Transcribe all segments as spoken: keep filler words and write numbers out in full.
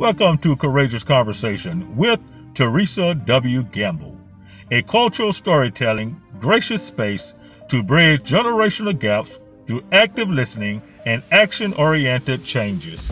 Welcome to Courageous Conversation with Therese W. Gamble, a cultural storytelling gracious space to bridge generational gaps through active listening and action-oriented changes.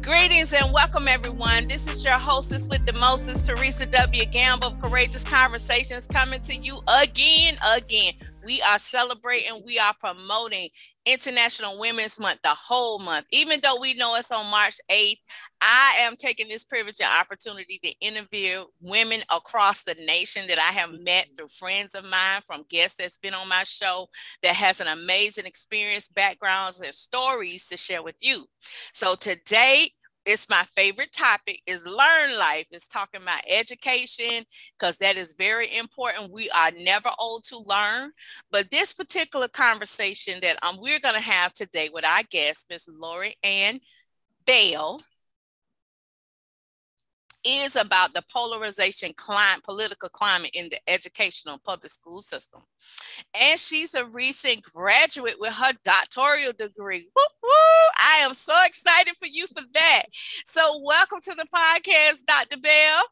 Greetings and welcome, everyone. This is your hostess with the mostest, Therese W. Gamble of Courageous Conversations, coming to you again, again. We are celebrating, we are promoting International Women's Month, the whole month. Even though we know it's on March eighth, I am taking this privilege and opportunity to interview women across the nation that I have met through friends of mine, from guests that's been on my show, that has an amazing experience, backgrounds, and stories to share with you. So today, it's my favorite topic, is learn life. It's talking about education, because that is very important. We are never old to learn. But this particular conversation that um, we're going to have today with our guest, Miz Lori Ann Bell, is about the polarization climate, political climate in the educational public school system. And she's a recent graduate with her doctoral degree. Woo, woo, I am so excited for you for that. So welcome to the podcast, Doctor Bell.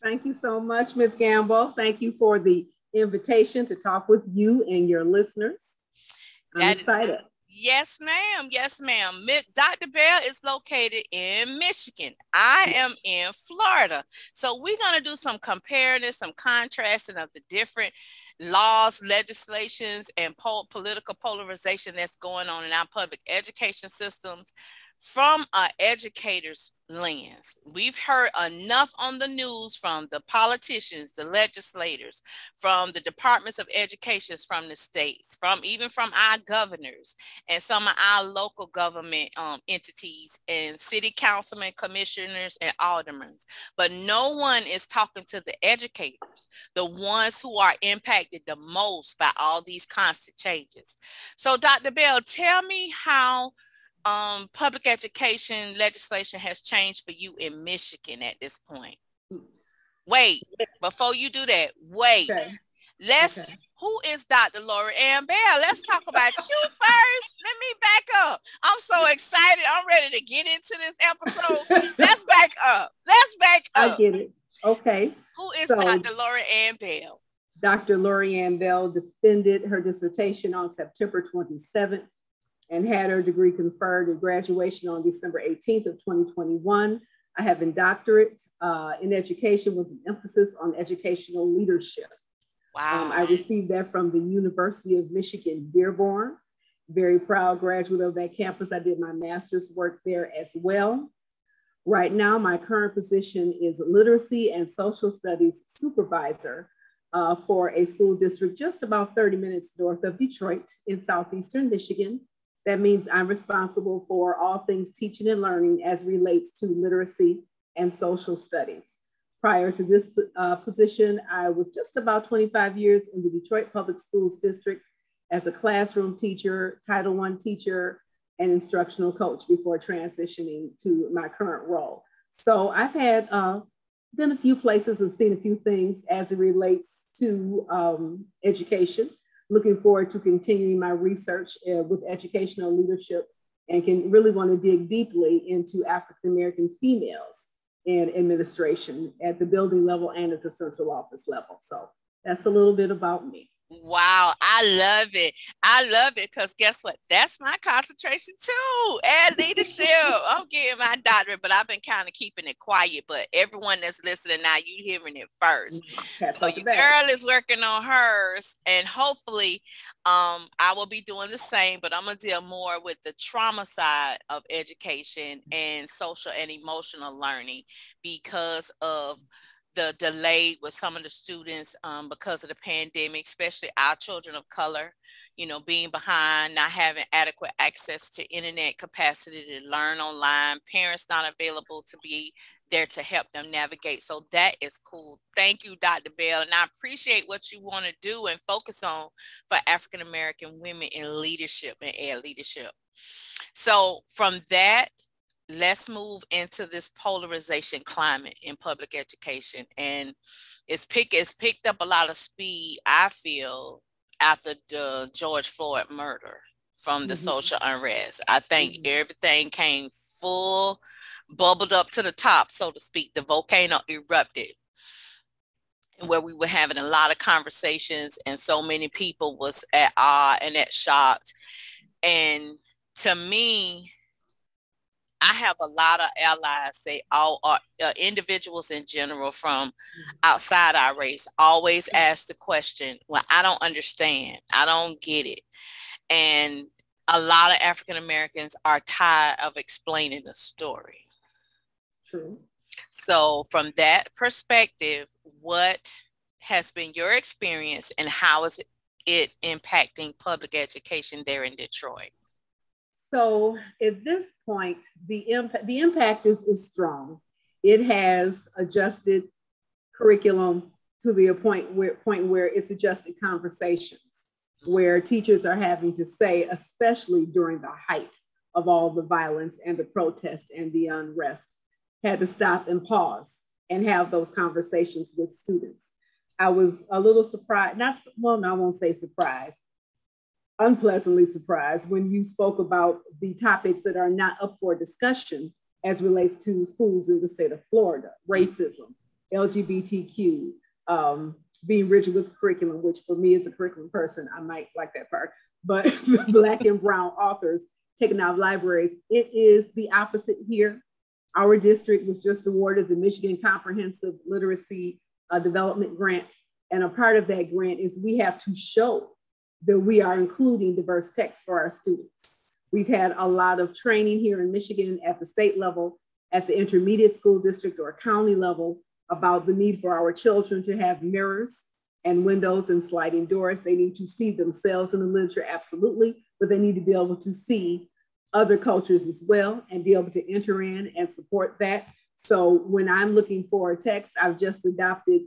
Thank you so much, Miz Gamble. Thank you for the invitation to talk with you and your listeners. I'm that excited. Yes, ma'am. Yes, ma'am. Doctor Bell is located in Michigan. I am in Florida. So we're going to do some comparing, some contrasting of the different laws, legislations, and pol- political polarization that's going on in our public education systems from an educator's lens. We've heard enough on the news from the politicians, the legislators, from the departments of education, from the states, from even from our governors and some of our local government um, entities and city councilmen, commissioners, and aldermen. But no one is talking to the educators, the ones who are impacted the most by all these constant changes. So Doctor Bell, tell me how Um, public education legislation has changed for you in Michigan at this point. Wait, before you do that, wait. Okay. Let's, okay. Who is Doctor Lori Ann Bell? Let's talk about you first. Let me back up. I'm so excited. I'm ready to get into this episode. Let's back up. Let's back up. I get it. Okay. Who is so, Doctor Lori Ann Bell? Doctor Lori Ann Bell defended her dissertation on September twenty-seventh, and had her degree conferred at graduation on December eighteenth of twenty twenty-one. I have a doctorate uh, in education with an emphasis on educational leadership. Wow. Um, I received that from the University of Michigan, Dearborn. Very proud graduate of that campus. I did my master's work there as well. Right now, my current position is literacy and social studies supervisor uh, for a school district just about thirty minutes north of Detroit in southeastern Michigan. That means I'm responsible for all things teaching and learning as relates to literacy and social studies. Prior to this uh, position, I was just about twenty-five years in the Detroit Public Schools District as a classroom teacher, Title one teacher, and instructional coach before transitioning to my current role. So I've had uh, been a few places and seen a few things as it relates to um, education. Looking forward to continuing my research uh, with educational leadership, and can really want to dig deeply into African-American females in administration at the building level and at the central office level. So that's a little bit about me. Wow, I love it. I love it, because guess what? That's my concentration too, and leadership. I'm getting my doctorate, but I've been kind of keeping it quiet. But everyone that's listening now, you hearing it first. That's so your girl is working on hers, and hopefully um, I will be doing the same, but I'm going to deal more with the trauma side of education and social and emotional learning because of the delay with some of the students um, because of the pandemic, especially our children of color, you know, being behind, not having adequate access to internet capacity to learn online, parents not available to be there to help them navigate. So that is cool. Thank you, Doctor Bell. And I appreciate what you want to do and focus on for African-American women in leadership and ed leadership. So from that, let's move into this polarization climate in public education. And it's, pick, it's picked up a lot of speed, I feel, after the George Floyd murder. from the mm-hmm. social unrest. I think mm-hmm. everything came full, bubbled up to the top, so to speak. The volcano erupted, where we were having a lot of conversations and so many people was at awe and at shocked. And to me, I have a lot of allies, say all are, uh, individuals in general from outside our race, always ask the question, well, I don't understand, I don't get it. And a lot of African Americans are tired of explaining the story. True. So from that perspective, what has been your experience and how is it impacting public education there in Detroit? So at this point, the impact, the impact is, is strong. It has adjusted curriculum to the point where, point where it's adjusted conversations, where teachers are having to say, especially during the height of all the violence and the protest and the unrest, had to stop and pause and have those conversations with students. I was a little surprised, not, well, no, I won't say surprised, unpleasantly surprised when you spoke about the topics that are not up for discussion as relates to schools in the state of Florida: racism, L G B T Q, um, being rigid with curriculum, which for me as a curriculum person, I might like that part, but Black and brown authors taken out of libraries. It is the opposite here. Our district was just awarded the Michigan Comprehensive Literacy uh, Development Grant. And a part of that grant is we have to show that we are including diverse texts for our students. We've had a lot of training here in Michigan at the state level, at the intermediate school district or county level about the need for our children to have mirrors and windows and sliding doors. They need to see themselves in the literature, absolutely, but they need to be able to see other cultures as well and be able to enter in and support that. So when I'm looking for a text, I've just adopted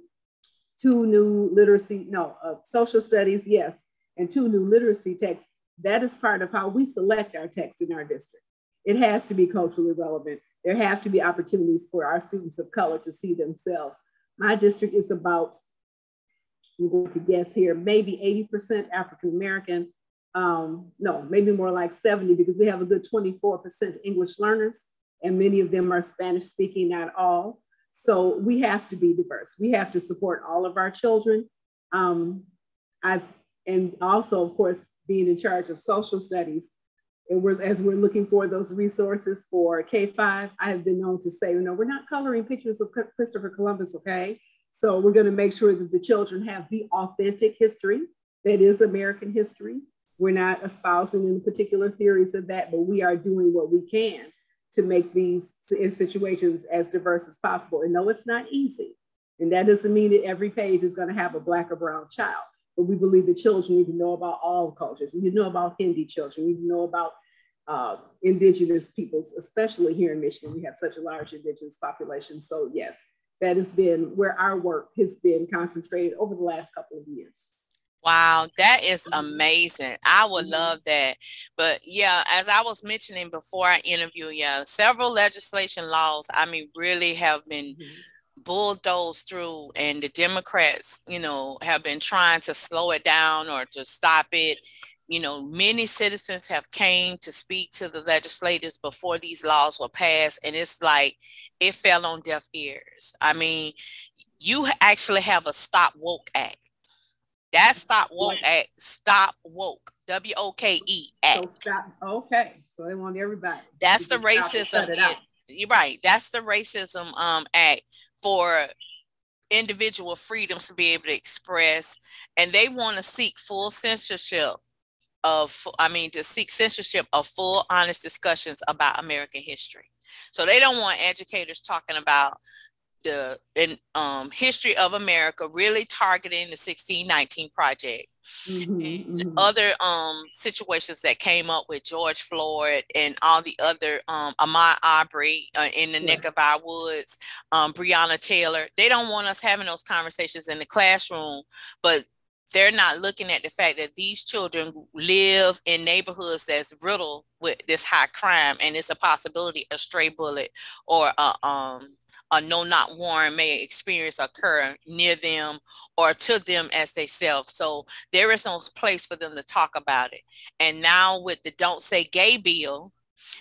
two new literacy, no, uh, social studies, yes, and two new literacy texts. That is part of how we select our text in our district. It has to be culturally relevant. There have to be opportunities for our students of color to see themselves. My district is about, I'm going to guess here, maybe eighty percent African-American, um, no, maybe more like seventy, because we have a good twenty-four percent English learners, and many of them are Spanish speaking, not all. So we have to be diverse. We have to support all of our children. Um, I've And also, of course, being in charge of social studies, and we're, as we're looking for those resources for K five, I have been known to say, you know, we're not coloring pictures of Christopher Columbus, okay? So we're gonna make sure that the children have the authentic history that is American history. We're not espousing any particular theories of that, but we are doing what we can to make these situations as diverse as possible. And no, it's not easy. And that doesn't mean that every page is gonna have a Black or brown child. But we believe the children need to know about all cultures. We need to know about Hindi children. We need to know about uh, indigenous peoples, especially here in Michigan. We have such a large indigenous population. So yes, that has been where our work has been concentrated over the last couple of years. Wow, that is amazing. I would love that. But yeah, as I was mentioning before I interviewed you, several legislation laws, I mean, really have been bulldozed through, and the Democrats, you know, have been trying to slow it down or to stop it. You know, many citizens have came to speak to the legislators before these laws were passed, and it's like it fell on deaf ears. I mean, you actually have a Stop Woke Act. That Stop Woke Act, Stop Woke, W O K E Act. So stop, okay, so they want everybody. That's the racism. You're right. That's the Racism um, Act for individual freedoms to be able to express, and they want to seek full censorship of, I mean, to seek censorship of full, honest discussions about American history. So they don't want educators talking about the in, um, history of America, really targeting the sixteen nineteen Project. Mm-hmm, and mm-hmm. other um, situations that came up with George Floyd and all the other, um, Ahmaud Arbery uh, in the yeah. neck of our woods, um, Breonna Taylor. They don't want us having those conversations in the classroom, but they're not looking at the fact that these children live in neighborhoods that's riddled with this high crime, and it's a possibility a stray bullet or a, um, a no-knock warrant may experience occur near them or to them as they self. So there is no place for them to talk about it. And now with the Don't Say Gay bill,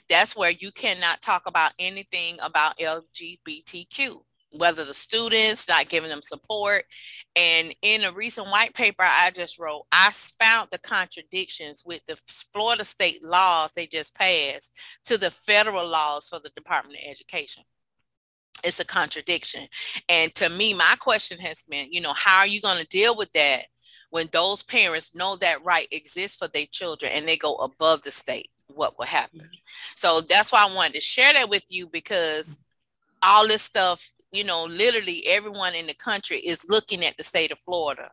that's where you cannot talk about anything about L G B T Q. Whether the students not giving them support. And in a recent white paper I just wrote, I found the contradictions with the Florida state laws they just passed to the federal laws for the Department of Education. It's a contradiction. And to me, my question has been, you know, how are you going to deal with that when those parents know that right exists for their children and they go above the state? What will happen? Mm-hmm. So that's why I wanted to share that with you, because all this stuff, you know, literally everyone in the country is looking at the state of Florida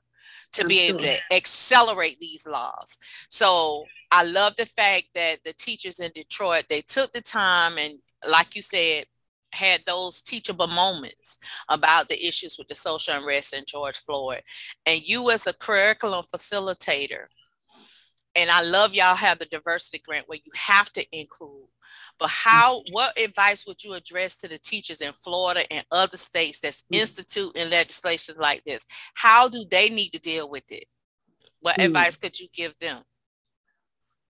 to be able to accelerate these laws. So I love the fact that the teachers in Detroit, they took the time and, like you said, had those teachable moments about the issues with the social unrest and George Floyd. And you as a curriculum facilitator, and I love y'all have the diversity grant where you have to include, but how, what advice would you address to the teachers in Florida and other states that's mm-hmm. instituting legislation like this? How do they need to deal with it? What mm-hmm. advice could you give them?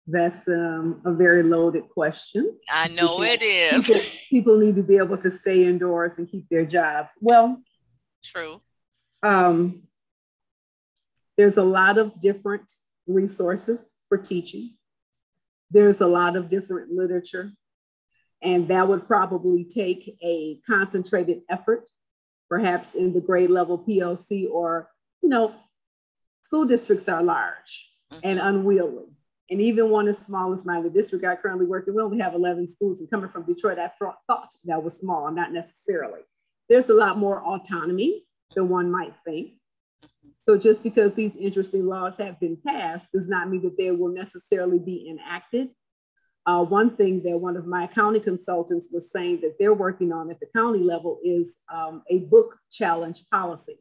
That's um, a very loaded question. I know people, it is. People, people need to be able to stay indoors and keep their jobs. Well, true. Um, there's a lot of different resources for teaching. There's a lot of different literature, and that would probably take a concentrated effort, perhaps in the grade level P L C, or, you know, school districts are large mm-hmm. and unwieldy. And even one as small as mine, the district I currently work in, we only have eleven schools, and coming from Detroit, I th- thought that was small, not necessarily. There's a lot more autonomy than one might think. So just because these interesting laws have been passed does not mean that they will necessarily be enacted. Uh, one thing that one of my county consultants was saying that they're working on at the county level is um, a book challenge policy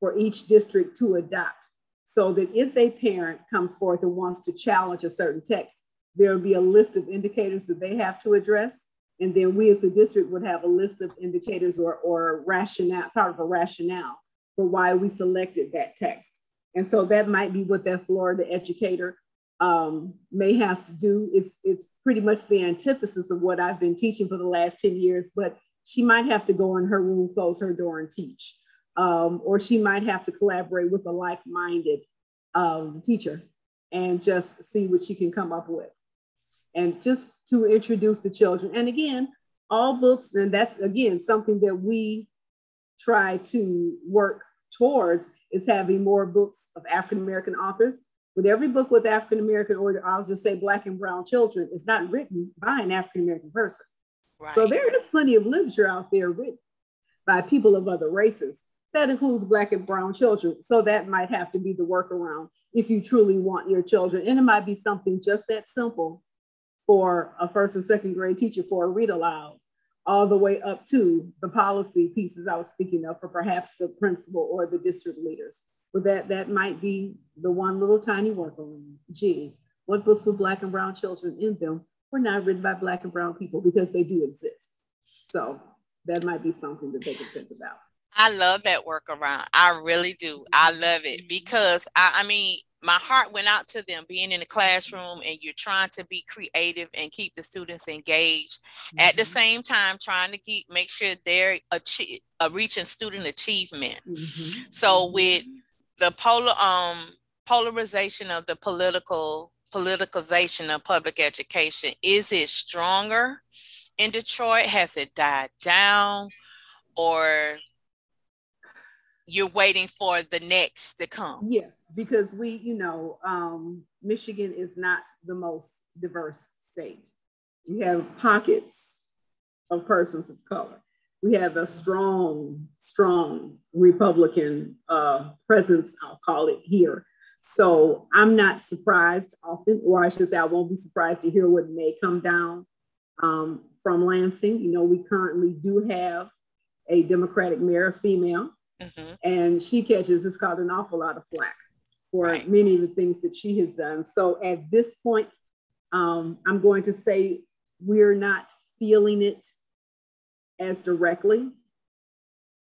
for each district to adopt, so that if a parent comes forth and wants to challenge a certain text, there'll be a list of indicators that they have to address. And then we as a district would have a list of indicators or, or rationale, part of a rationale for why we selected that text. And so that might be what that Florida educator um, may have to do. It's, it's pretty much the antithesis of what I've been teaching for the last ten years, but she might have to go in her room, close her door and teach. Um, or she might have to collaborate with a like-minded um, teacher and just see what she can come up with. And just to introduce the children. And again, all books, and that's again, something that we try to work towards is having more books of African-American authors. With every book with African-American, or I'll just say Black and brown children, it's not written by an African-American person. Right. So there is plenty of literature out there written by people of other races. That includes Black and brown children. So that might have to be the workaround if you truly want your children. And it might be something just that simple for a first or second grade teacher for a read aloud, all the way up to the policy pieces I was speaking of for perhaps the principal or the district leaders. So that, that might be the one little tiny workaround. Gee, what books with Black and brown children in them were not written by Black and brown people, because they do exist. So that might be something that they could think about. I love that workaround. I really do. I love it, because I, I mean, my heart went out to them being in the classroom, and you're trying to be creative and keep the students engaged mm-hmm. at the same time, trying to keep, make sure they're achieve, uh, reaching student achievement. Mm-hmm. So with the polar, um, polarization of the political politicalization of public education, is it stronger in Detroit? Has it died down, or you're waiting for the next to come? Yeah. Because we, you know, um, Michigan is not the most diverse state. We have pockets of persons of color. We have a strong, strong Republican uh, presence, I'll call it, here. So I'm not surprised often, or I should say I won't be surprised to hear what may come down um, from Lansing. You know, we currently do have a Democratic mayor, female, mm-hmm. and she catches, it's called an awful lot of flack for right. many of the things that she has done. So at this point, um, I'm going to say we're not feeling it as directly,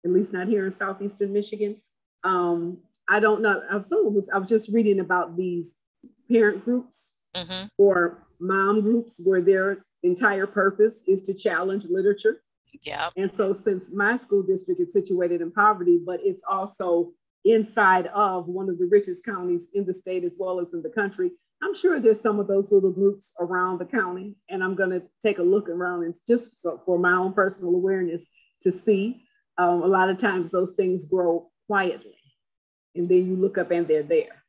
at least not here in Southeastern Michigan. Um, I don't know, I was, I was just reading about these parent groups mm-hmm. or mom groups where their entire purpose is to challenge literature. Yeah. And so since my school district is situated in poverty, but it's also inside of one of the richest counties in the state as well as in the country, I'm sure there's some of those little groups around the county, and I'm going to take a look around and just so for my own personal awareness to see. Um, a lot of times those things grow quietly, and then you look up and they're there.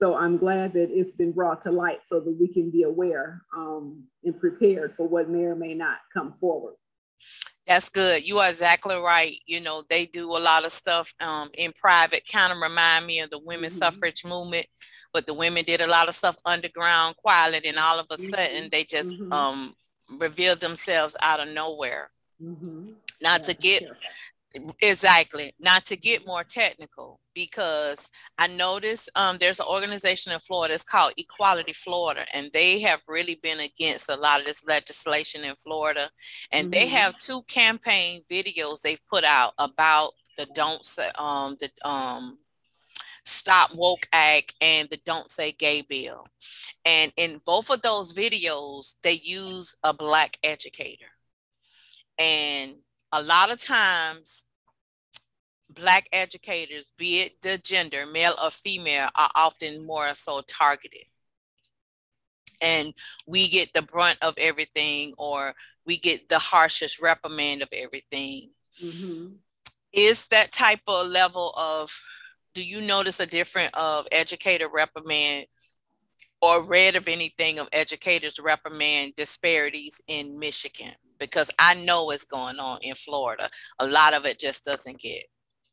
So I'm glad that it's been brought to light so that we can be aware um, and prepared for what may or may not come forward. That's good. You are exactly right. You know, they do a lot of stuff um, in private, kind of remind me of the women's mm-hmm. suffrage movement, but the women did a lot of stuff underground, quiet, and all of a sudden they just mm-hmm. um, revealed themselves out of nowhere. Mm-hmm. Not yeah, to get, sure. exactly, not to get more technical, because I noticed um, there's an organization in Florida, it's called Equality Florida, and they have really been against a lot of this legislation in Florida. And mm-hmm. they have two campaign videos they've put out about the Don't Say, um, the um, Stop Woke Act and the Don't Say Gay bill. And in both of those videos, they use a Black educator. And a lot of times, Black educators, be it the gender, male or female, are often more so targeted. And we get the brunt of everything, or we get the harshest reprimand of everything. Mm-hmm. Is that type of level of, do you notice a difference of educator reprimand or read of anything of educators reprimand disparities in Michigan? Because I know what's going on in Florida. A lot of it just doesn't get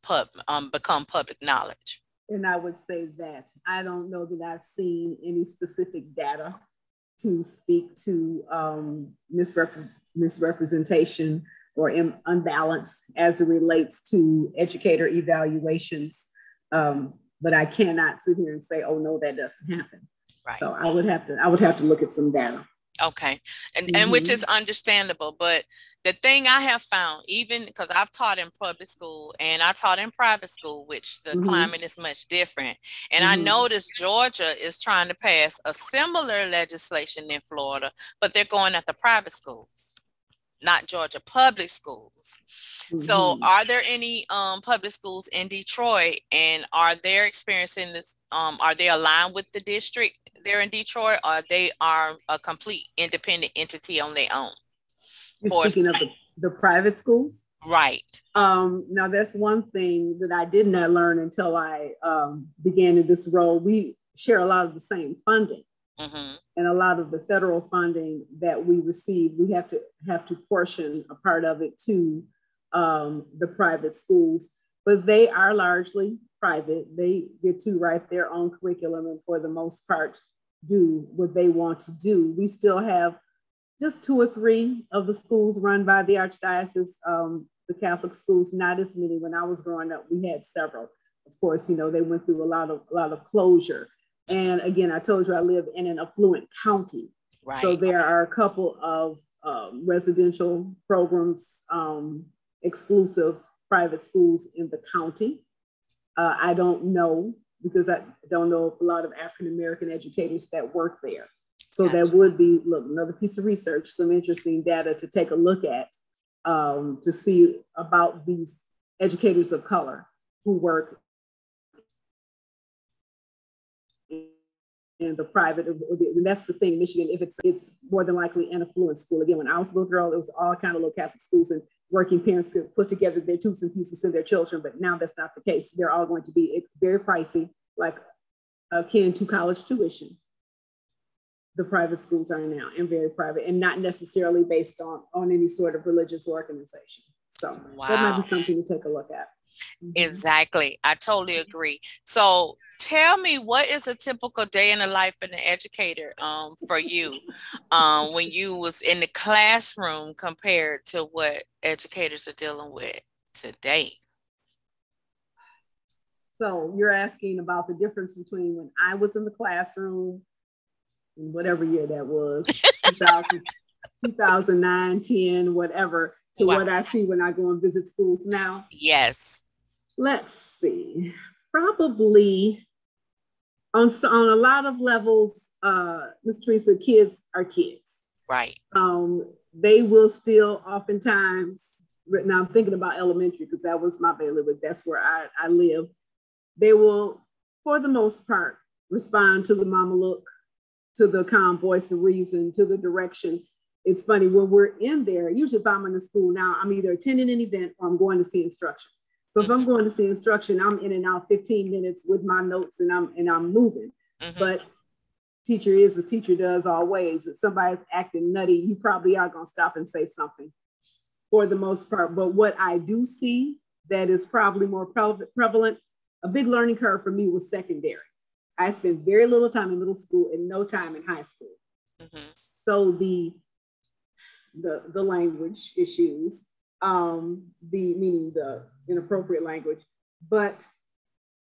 pub, um, become public knowledge. And I would say that. I don't know that I've seen any specific data to speak to um, misrep- misrepresentation or im- unbalance as it relates to educator evaluations. Um, but I cannot sit here and say, oh, no, that doesn't happen. Right. So I would have to, I would have to look at some data. Okay. And, mm-hmm. and which is understandable. But the thing I have found, even because I've taught in public school and I taught in private school, which the mm-hmm. climate is much different. And mm-hmm. I noticed Georgia is trying to pass a similar legislation in Florida, but they're going at the private schools, not Georgia public schools. Mm-hmm. So are there any um, public schools in Detroit, and are they experiencing this? Um, are they aligned with the district there in Detroit, or they are a complete independent entity on their own? You're speaking of the, the private schools? Right. Um, now, that's one thing that I did not learn until I um, began in this role. We share a lot of the same funding. Mm-hmm. And a lot of the federal funding that we receive, we have to have to portion a part of it to um, the private schools, but they are largely private. They get to write their own curriculum and for the most part do what they want to do. We still have just two or three of the schools run by the Archdiocese, um, the Catholic schools, not as many. When I was growing up, we had several. Of course, you know, they went through a lot of, a lot of closure. And again, I told you I live in an affluent county. Right. So there are a couple of um, residential programs, um, exclusive private schools in the county. Uh, I don't know, because I don't know a lot of African-American educators that work there. So gotcha. That would be, look, another piece of research, some interesting data to take a look at um, to see about these educators of color who work in the private, and that's the thing, Michigan, if it's it's more than likely an affluent school. Again, when I was a little girl, it was all kind of little Catholic schools, and working parents could put together their toots and pieces to send their children, but now that's not the case. They're all going to be it's very pricey, like akin to college tuition. The private schools are now, and very private, and not necessarily based on, on any sort of religious organization. So wow. that might be something to take a look at. Mm-hmm. Exactly. I totally agree. So tell me, what is a typical day in the life of an educator um, for you um, when you was in the classroom compared to what educators are dealing with today? So you're asking about the difference between when I was in the classroom in whatever year that was, two thousand, two thousand nine, ten, whatever, to wow. what I see when I go and visit schools now. Yes. Let's see. Probably on, on a lot of levels, uh, Miz Teresa, kids are kids. Right. Um, they will still oftentimes, now I'm thinking about elementary because that was my bailiwick, that's where I, I live. They will, for the most part, respond to the mama look, to the calm voice of reason, to the direction. It's funny, when we're in there, usually if I'm in the school now, I'm either attending an event or I'm going to see instruction. So mm-hmm. if I'm going to see instruction, I'm in and out fifteen minutes with my notes and I'm and I'm moving. Mm-hmm. But teacher is as teacher does always. If somebody's acting nutty, you probably are going to stop and say something for the most part. But what I do see that is probably more prevalent, a big learning curve for me was secondary. I spent very little time in middle school and no time in high school. Mm-hmm. So the, the the language issues, um, the meaning the inappropriate language. But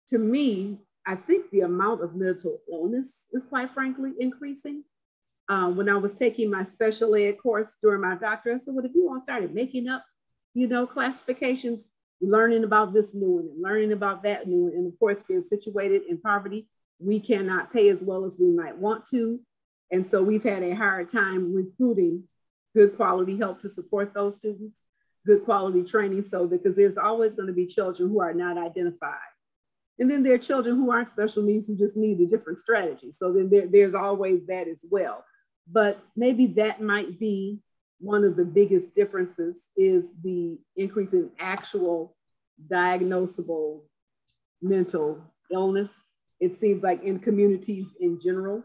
to me, I think the amount of mental illness is quite frankly increasing. Uh, when I was taking my special ed course during my doctorate, I said, "What if you all started making up, you know, classifications, learning about this new one and learning about that new one?" And of course, being situated in poverty, we cannot pay as well as we might want to. And so we've had a hard time recruiting good quality help to support those students, good quality training, so that because there's always going to be children who are not identified. And then there are children who aren't special needs who just need a different strategy. So then there, there's always that as well. But maybe that might be one of the biggest differences, is the increase in actual diagnosable mental illness. It seems like in communities in general.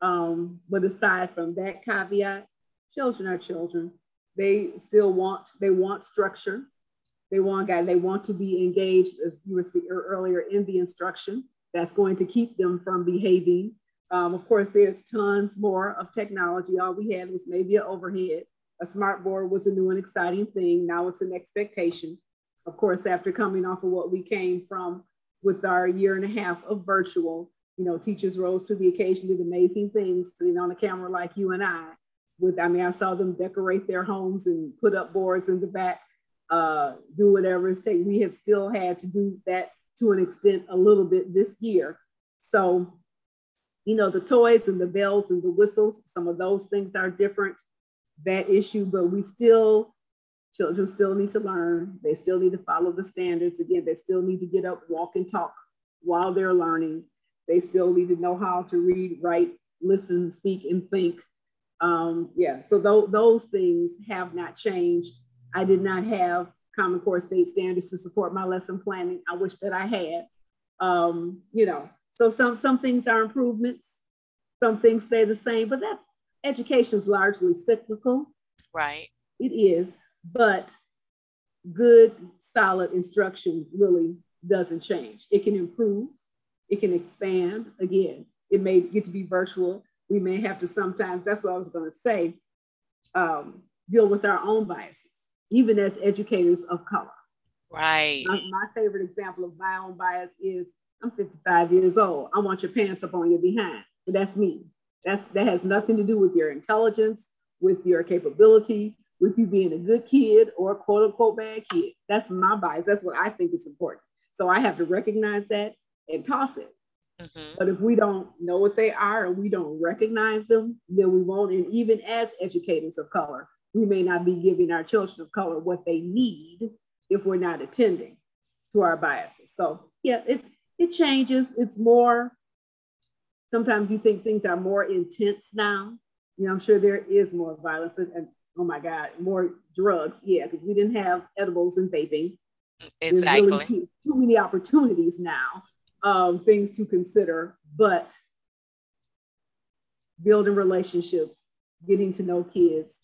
Um, but aside from that caveat, children are children. They still want, they want structure. They want guys, they want to be engaged, as you were speaking earlier, in the instruction. That's going to keep them from behaving. Um, of course, there's tons more of technology. All we had was maybe an overhead. A smart board was a new and exciting thing. Now it's an expectation. Of course, after coming off of what we came from with our year and a half of virtual, you know, teachers rose to the occasion, did amazing things, sitting on a camera like you and I. With, I mean, I saw them decorate their homes and put up boards in the back, uh, do whatever it's taken. We have still had to do that to an extent a little bit this year. So, you know, the toys and the bells and the whistles, some of those things are different, that issue, but we still, children still need to learn. They still need to follow the standards. Again, they still need to get up, walk and talk while they're learning. They still need to know how to read, write, listen, speak, and think. Um, yeah, so th- those things have not changed. I did not have Common Core State Standards to support my lesson planning. I wish that I had, um, you know, so some, some things are improvements, some things stay the same, but that's, education's largely cyclical. Right. It is, but good, solid instruction really doesn't change. It can improve, it can expand. Again, it may get to be virtual. We may have to sometimes, that's what I was going to say, um, deal with our own biases, even as educators of color. Right. My, my favorite example of my own bias is, I'm fifty-five years old. I want your pants up on your behind. So that's me. That's, that has nothing to do with your intelligence, with your capability, with you being a good kid or quote unquote bad kid. That's my bias. That's what I think is important. So I have to recognize that and toss it. Mm-hmm. But if we don't know what they are and we don't recognize them, then we won't. And even as educators of color, we may not be giving our children of color what they need if we're not attending to our biases. So yeah, it, it changes. It's more, sometimes you think things are more intense now. You know, I'm sure there is more violence and, and oh my God, more drugs. Yeah, because we didn't have edibles and vaping. Exactly. There's really too, too many opportunities now. Um, things to consider, but building relationships, getting to know kids,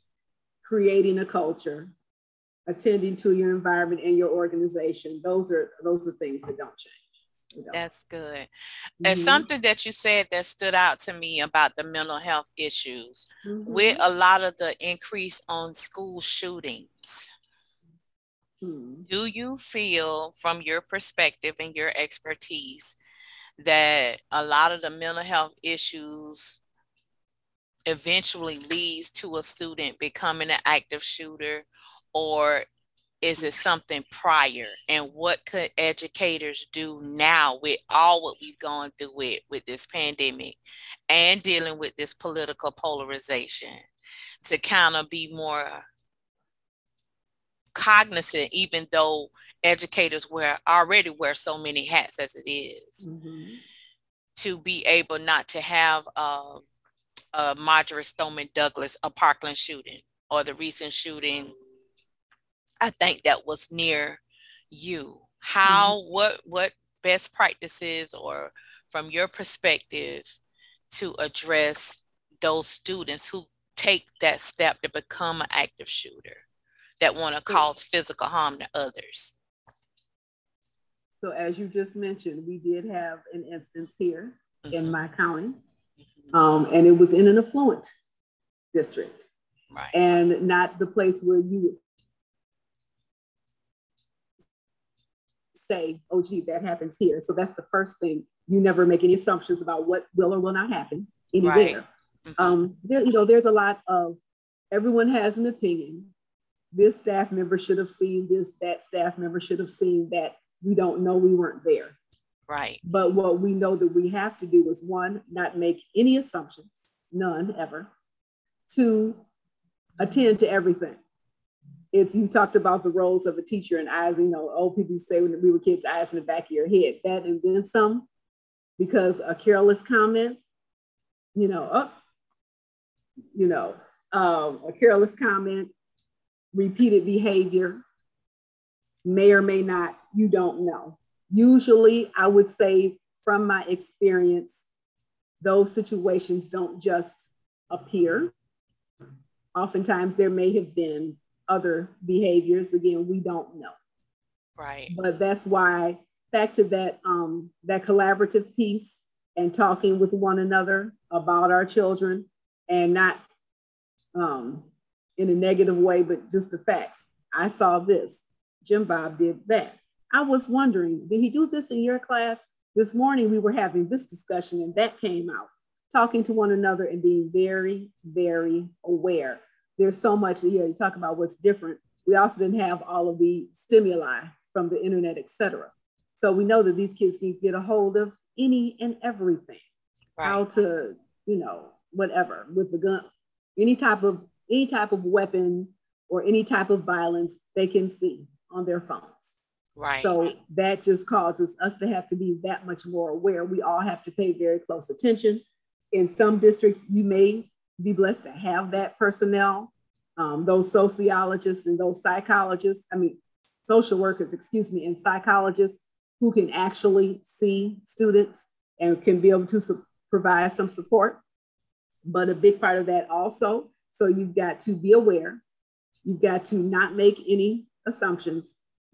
creating a culture, attending to your environment and your organization. Those are, those are things that don't change. That don't. That's good. Mm-hmm. And something that you said that stood out to me about the mental health issues, mm-hmm. with a lot of the increase on school shootings, Mm-hmm. Do you feel, from your perspective and your expertise, that a lot of the mental health issues eventually leads to a student becoming an active shooter, or is it something prior? And what could educators do now with all what we've gone through with, with this pandemic and dealing with this political polarization to kind of be more cognizant, even though educators wear already wear so many hats as it is, mm-hmm. to be able not to have uh, a Marjorie Stoneman Douglas, a Parkland shooting, or the recent shooting, I think that was near you. How, mm-hmm. what, what best practices, or from your perspective, to address those students who take that step to become an active shooter that want to cause physical harm to others? So as you just mentioned, we did have an instance here, mm-hmm. in my county, mm-hmm. um, and it was in an affluent district, right. and not the place where you would say, oh, gee, that happens here. So that's the first thing. You never make any assumptions about what will or will not happen anywhere. Right. Mm-hmm. um, there, you know, there's a lot of, everyone has an opinion. This staff member should have seen this, that staff member should have seen that. We don't know, we weren't there. Right. But what we know that we have to do is, one, not make any assumptions, none ever. Two, attend to everything. It's, you talked about the roles of a teacher and eyes, you know, old people say when we were kids, eyes in the back of your head, that and then some, because a careless comment, you know, oh, you know, um, a careless comment, repeated behavior, may or may not, you don't know. Usually, I would say from my experience, those situations don't just appear. Oftentimes there may have been other behaviors. Again, we don't know. Right. But that's why, back to that, um, that collaborative piece and talking with one another about our children, and not um, in a negative way, but just the facts. I saw this. Jim Bob did that. I was wondering, did he do this in your class? This morning we were having this discussion and that came out. Talking to one another and being very, very aware. There's so much, you know, you talk about what's different. We also didn't have all of the stimuli from the internet, et cetera. So we know that these kids can get a hold of any and everything. Right. How to, you know, whatever, with the gun, any type of, any type of weapon or any type of violence they can see on their phones. Right. So that just causes us to have to be that much more aware. We all have to pay very close attention. In some districts, you may be blessed to have that personnel, um, those sociologists and those psychologists, I mean, social workers, excuse me, and psychologists who can actually see students and can be able to su- provide some support. But a big part of that also, so you've got to be aware, you've got to not make any assumptions.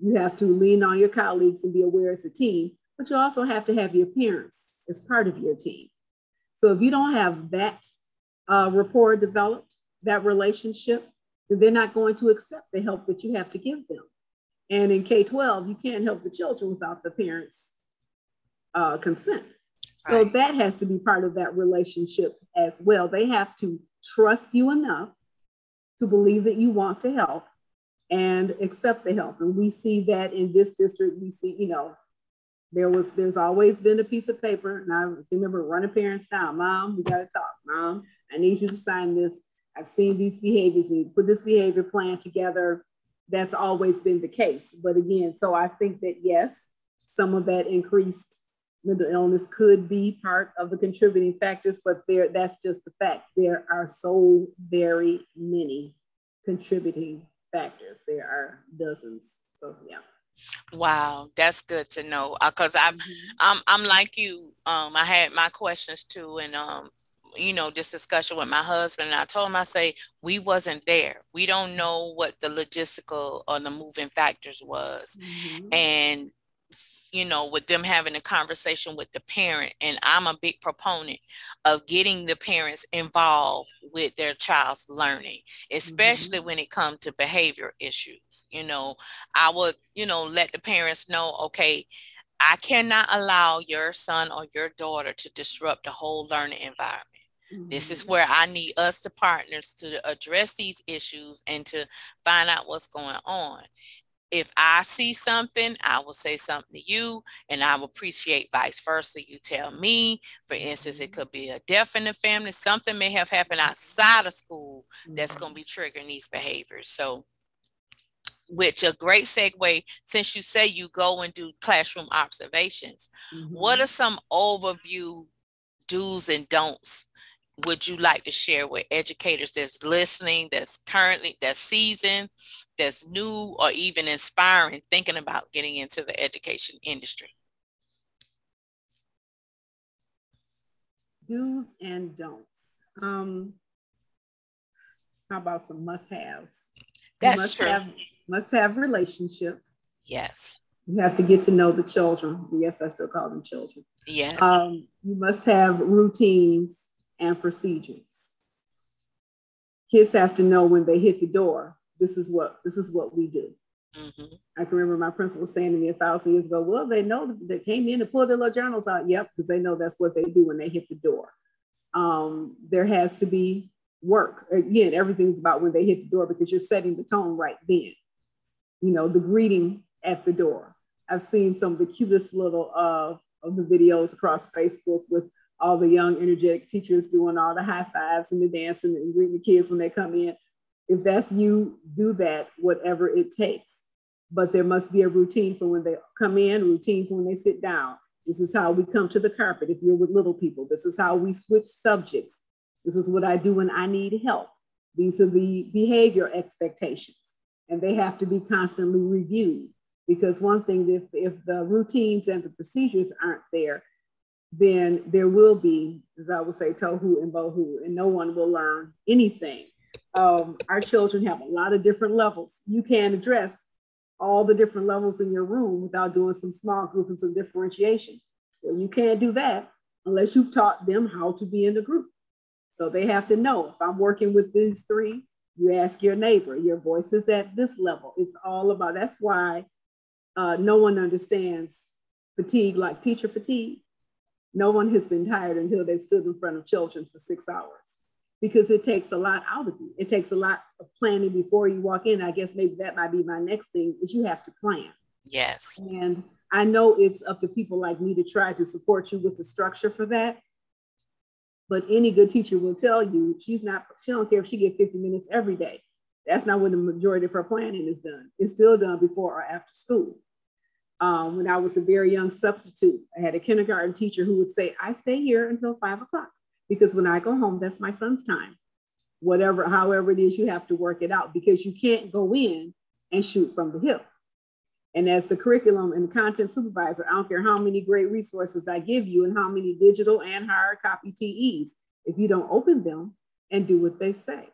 You have to lean on your colleagues and be aware as a team, but you also have to have your parents as part of your team. So if you don't have that uh, rapport developed, that relationship, then they're not going to accept the help that you have to give them. And in K twelve, you can't help the children without the parents' uh, consent. Right. So that has to be part of that relationship as well. They have to trust you enough to believe that you want to help and accept the help. And we see that in this district. We see, you know, there was, there's always been a piece of paper. And I remember running parents down, Mom, we got to talk. Mom, I need you to sign this. I've seen these behaviors. We put this behavior plan together. That's always been the case. But again, so I think that, yes, some of that increased mental illness could be part of the contributing factors, but there, that's just the fact. There are so very many contributing factors. There are dozens. So yeah. Wow, that's good to know. Because uh, I'm, I'm, I'm like you. Um, I had my questions too, and um, you know, this discussion with my husband. And I told him, I say, we wasn't there. We don't know what the logistical or the moving factors was, mm-hmm. and you know, with them having a conversation with the parent. And I'm a big proponent of getting the parents involved with their child's learning, especially mm-hmm. when it comes to behavior issues. You know, I would, you know, let the parents know, okay, I cannot allow your son or your daughter to disrupt the whole learning environment. This is where I need us, the partners, to address these issues and to find out what's going on. If I see something, I will say something to you, and I will appreciate vice versa. You tell me, for instance, it could be a death in the family. Something may have happened outside of school that's going to be triggering these behaviors. So, which a great segue, since you say you go and do classroom observations, mm-hmm. what are some overview do's and don'ts would you like to share with educators that's listening, that's currently, that's seasoned, that's new, or even inspiring, thinking about getting into the education industry? Do's and don'ts. Um, how about some must-haves? That's must true. Have, must-have relationship. Yes. You have to get to know the children. Yes, I still call them children. Yes. Um, you must have routines and procedures. Kids have to know when they hit the door, this is what this is what we do. Mm-hmm. I can remember my principal saying to me a thousand years ago, well, they know they came in and pulled their little journals out. Yep, because they know that's what they do when they hit the door. Um, there has to be work. Again, everything's about when they hit the door, because you're setting the tone right then. You know, the greeting at the door. I've seen some of the cutest little uh, of the videos across Facebook with all the young, energetic teachers doing all the high fives and the dancing and greeting the kids when they come in. If that's you, do that, whatever it takes. But there must be a routine for when they come in, routine for when they sit down. This is how we come to the carpet if you're with little people. This is how we switch subjects. This is what I do when I need help. These are the behavior expectations. And they have to be constantly reviewed. Because one thing, if, if the routines and the procedures aren't there, then there will be, as I would say, tohu and bohu, and no one will learn anything. Um, our children have a lot of different levels. You can't address all the different levels in your room without doing some small group and some differentiation. Well, you can't do that unless you've taught them how to be in the group. So they have to know, if I'm working with these three, you ask your neighbor, your voice is at this level. It's all about, that's why uh, no one understands fatigue like teacher fatigue. No one has been tired until they've stood in front of children for six hours, because it takes a lot out of you. It takes a lot of planning before you walk in. I guess maybe that might be my next thing, is you have to plan. Yes. And I know it's up to people like me to try to support you with the structure for that. But any good teacher will tell you she's not, she don't care if she gets fifty minutes every day. That's not when the majority of her planning is done. It's still done before or after school. Um, when I was a very young substitute, I had a kindergarten teacher who would say, I stay here until five o'clock because when I go home, that's my son's time. Whatever, however it is, you have to work it out, because you can't go in and shoot from the hip. And as the curriculum and the content supervisor, I don't care how many great resources I give you and how many digital and hard copy T Es, if you don't open them and do what they say.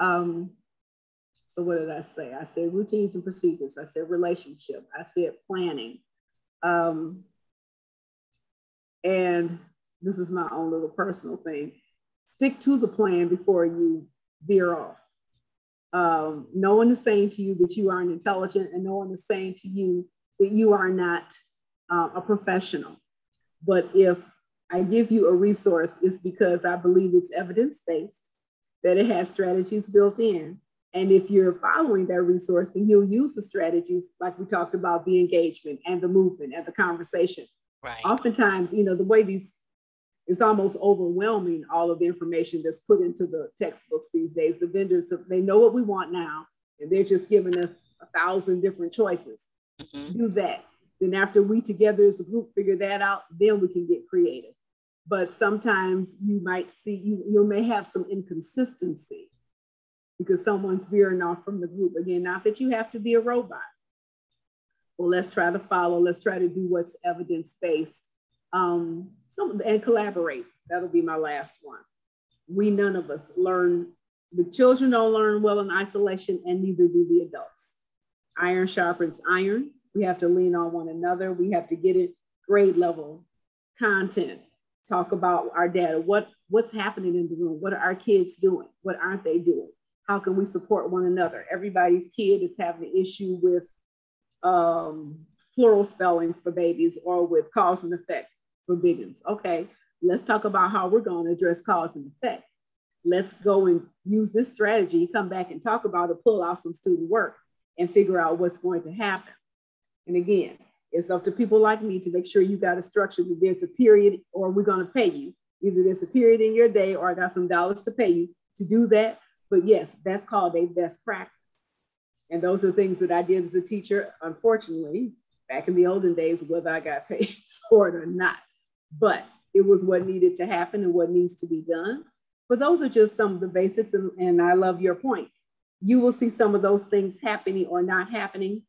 Um, So what did I say? I said routines and procedures. I said relationship. I said planning. Um, and this is my own little personal thing. Stick to the plan before you veer off. Um, no one is saying to you that you aren't intelligent, and no one is saying to you that you are not uh, a professional. But if I give you a resource, it's because I believe it's evidence-based, that it has strategies built in. And if you're following that resource, then you'll use the strategies, like we talked about, the engagement and the movement and the conversation. Right. Oftentimes, you know, the way these, it's almost overwhelming, all of the information that's put into the textbooks these days. The vendors, they know what we want now, and they're just giving us a thousand different choices. Mm-hmm. Do that. Then after we together as a group figure that out, then we can get creative. But sometimes you might see, you, you may have some inconsistency, because someone's veering off from the group. Again, not that you have to be a robot. Well, let's try to follow, let's try to do what's evidence-based, um, so, and collaborate. That'll be my last one. We, none of us learn, the children don't learn well in isolation, and neither do the adults. Iron sharpens iron. We have to lean on one another. We have to get it grade level content. Talk about our data. What, what's happening in the room? What are our kids doing? What aren't they doing? How can we support one another? Everybody's kid is having an issue with um, plural spellings for babies or with cause and effect for biggins. Okay, let's talk about how we're going to address cause and effect. Let's go and use this strategy, come back and talk about it, pull out some student work and figure out what's going to happen. And again, it's up to people like me to make sure you got a structure that there's a period or we're going to pay you. Either there's a period in your day or I got some dollars to pay you to do that. But yes, that's called a best practice. And those are things that I did as a teacher, unfortunately, back in the olden days, whether I got paid for it or not. But it was what needed to happen and what needs to be done. But those are just some of the basics. And, and I love your point. You will see some of those things happening or not happening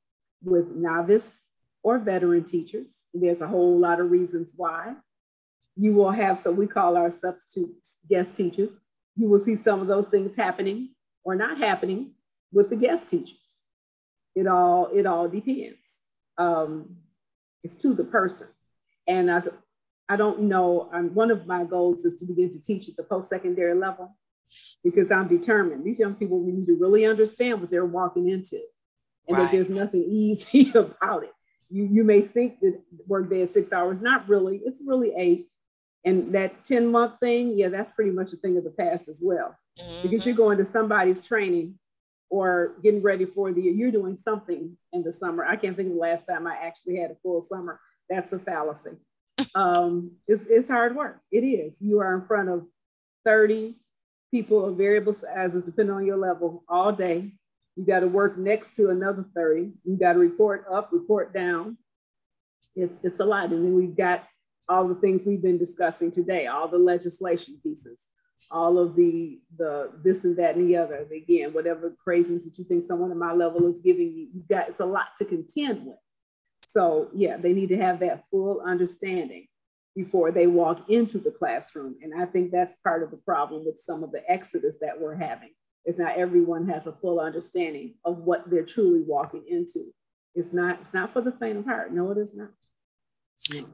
with novice or veteran teachers. There's a whole lot of reasons why. You will have, so we call our substitute guest teachers. You will see some of those things happening or not happening with the guest teachers. It all, it all depends. Um, it's to the person. And I, I don't know, I'm, one of my goals is to begin to teach at the post-secondary level because I'm determined. These young people, we need to really understand what they're walking into and right. that there's nothing easy about it. You, you may think that work day is six hours, not really, it's really eight. And that ten month thing, yeah, that's pretty much a thing of the past as well. Mm-hmm. Because you're going to somebody's training or getting ready for the, you're doing something in the summer. I can't think of the last time I actually had a full summer. That's a fallacy. um, it's, it's hard work. It is. You are in front of thirty people of variable sizes, depending on your level, all day. You got to work next to another thirty. You got to report up, report down. It's, it's a lot. And then we've got all the things we've been discussing today, all the legislation pieces, all of the, the this and that and the other. Again, whatever craziness that you think someone at my level is giving you, you've got, it's a lot to contend with. So yeah, they need to have that full understanding before they walk into the classroom. And I think that's part of the problem with some of the exodus that we're having. It's not everyone has a full understanding of what they're truly walking into. It's not, it's not for the faint of heart. No, it is not.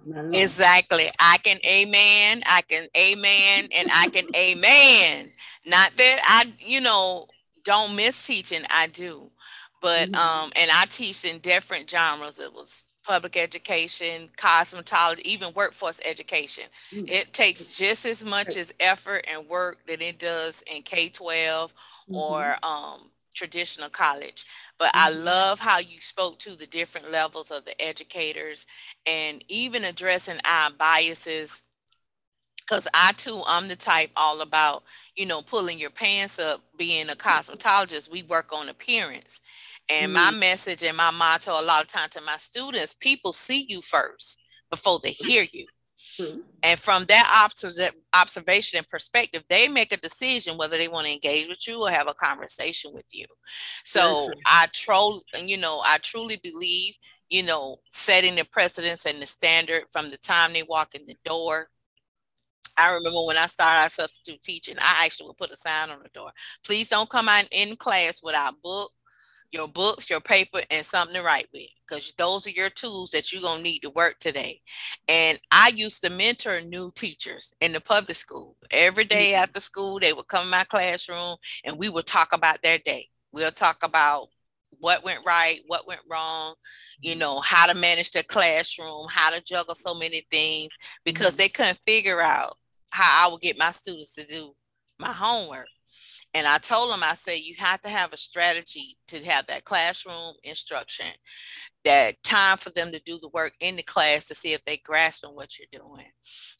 No, not exactly. I can amen. I can amen. And I can amen. Not that I, you know, don't miss teaching. I do. But, um, and I teach in different genres. It was public education, cosmetology, even workforce education. It takes just as much as effort and work that it does in K twelve or um, traditional college. But I love how you spoke to the different levels of the educators and even addressing our biases. Because I, too, I'm the type all about, you know, pulling your pants up, being a cosmetologist. We work on appearance. And mm-hmm. my message and my motto a lot of times to my students, people see you first before they hear you. Mm-hmm. And from that observation and perspective, they make a decision whether they want to engage with you or have a conversation with you. So mm-hmm. I, tro- you know, I truly believe, you know, setting the precedence and the standard from the time they walk in the door. I remember when I started our substitute teaching, I actually would put a sign on the door. Please don't come out in class without book, your books, your paper, and something to write with, because those are your tools that you're going to need to work today. And I used to mentor new teachers in the public school. Every day after school, they would come in my classroom and we would talk about their day. We'll talk about what went right, what went wrong, you know, how to manage their classroom, how to juggle so many things, because mm-hmm. they couldn't figure out how I would get my students to do my homework. And I told them, I said, you have to have a strategy to have that classroom instruction, that time for them to do the work in the class to see if they grasping what you're doing.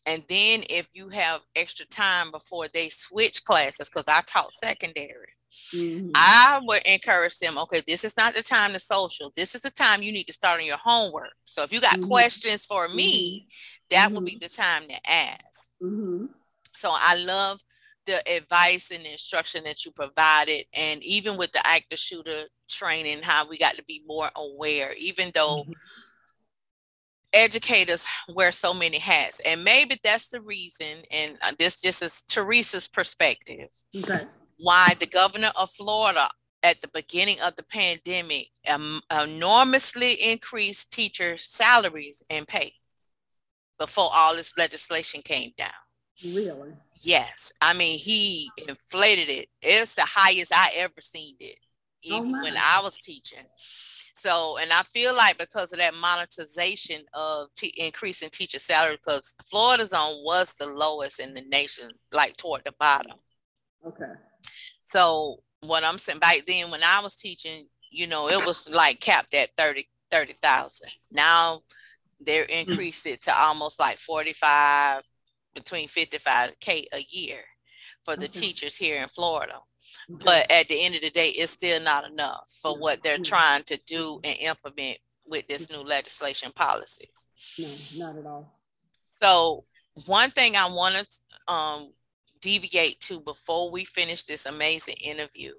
And then if you have extra time before they switch classes, because I taught secondary, mm-hmm. I would encourage them, okay, this is not the time to social. This is the time you need to start on your homework. So if you got mm-hmm. questions for me, that mm-hmm. would be the time to ask. Mm-hmm. So I love the advice and the instruction that you provided. And even with the active shooter training, how we got to be more aware, even though mm-hmm. educators wear so many hats. And maybe that's the reason, and this just is Therese's perspective, okay. why the governor of Florida at the beginning of the pandemic um, enormously increased teacher salaries and pay before all this legislation came down. Really? Yes. I mean, he inflated it. It's the highest I ever seen it, even oh when I was teaching. So, and I feel like because of that monetization of t increasing teacher salary, because Florida's own was the lowest in the nation, like toward the bottom. Okay. So what I'm saying, back then when I was teaching, you know, it was like capped at thirty thousand. Now they're increased it to almost like forty-five, between fifty-five K a year for the okay. teachers here in Florida. Okay. But at the end of the day, it's still not enough for no. what they're no. trying to do and implement with this new legislation policies. No, not at all. So one thing I want to um, deviate to before we finish this amazing interview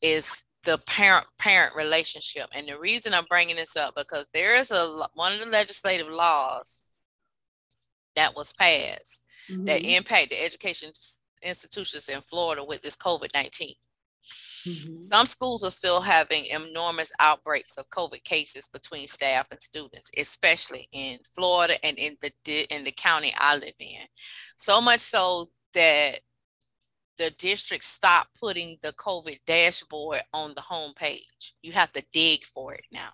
is the parent-parent relationship. And the reason I'm bringing this up, because there is a one of the legislative laws that was passed mm-hmm. that impacted education institutions in Florida with this COVID nineteen. Mm-hmm. Some schools are still having enormous outbreaks of COVID cases between staff and students, especially in Florida and in the in the county I live in. So much so that the district stopped putting the COVID dashboard on the homepage. You have to dig for it now.